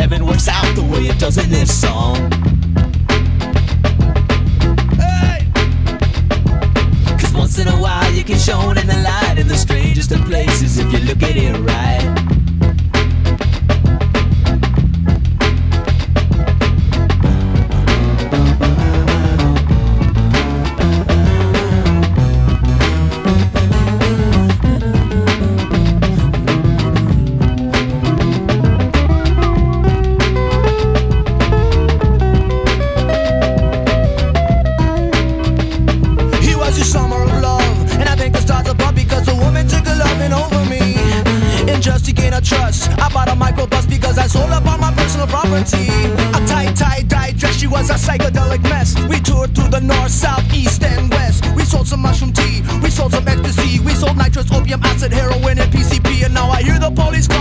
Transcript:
7 works out the way it does in this song. Hey! 'Cause once in a while you get shown in the light, in the strangest of places if you look at it right. A tie-dye dress, she was a psychedelic mess. We toured through the north, south, east, and west. We sold some mushroom tea, we sold some ecstasy, we sold nitrous, opium, acid, heroin, and PCP. And now I hear the police call.